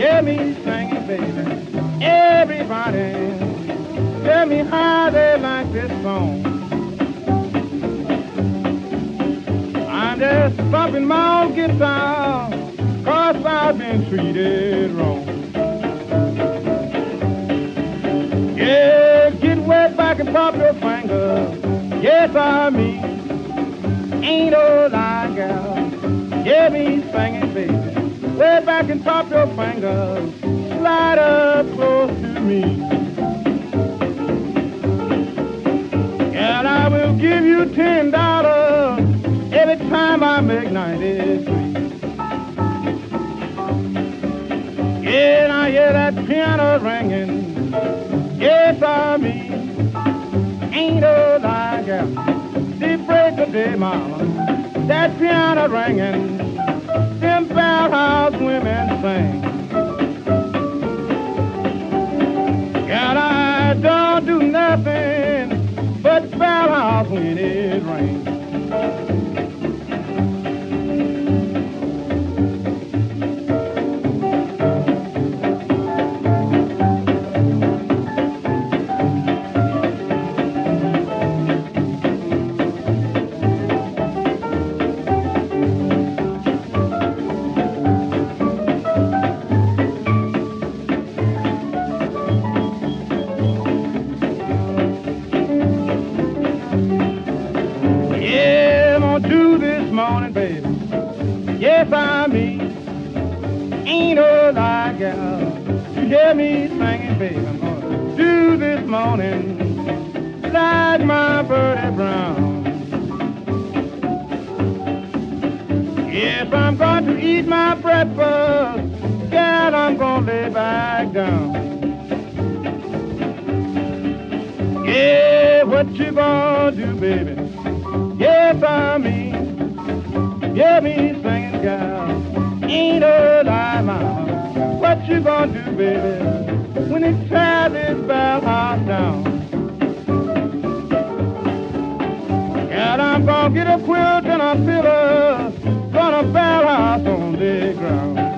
Hear me singing, baby, everybody. Tell me how they like this song. I'm just bumping my old guitar, 'cause I've been treated wrong. Yeah, get wet back and pop your finger. Yes, I mean, ain't no lie, girl. Hear me singing, baby. Way back and pop your fingers, slide up close to me. And I will give you $10 every time I make 93. Yeah, and I hear that piano ringing. Yes, I mean, ain't no lie, girl. The break of day, mama, that piano ringing. Them barrelhouse women sing. And I don't do nothing but barrelhouse when it rains. Morning, baby. Yes, I mean, ain't no lie, girl. You hear me singing, baby. I'm gonna do this morning like my Birdie Brown. Yes, I'm going to eat my breakfast, girl. I'm gonna lay back down. Yeah, what you gonna do, baby? Yes, I mean. Hear me singing, girl, ain't no lie, mama. What you gonna do, baby, when it tears this barrelhouse down? Girl, I'm gonna get a quilt and a pillow, gonna barrelhouse on the ground.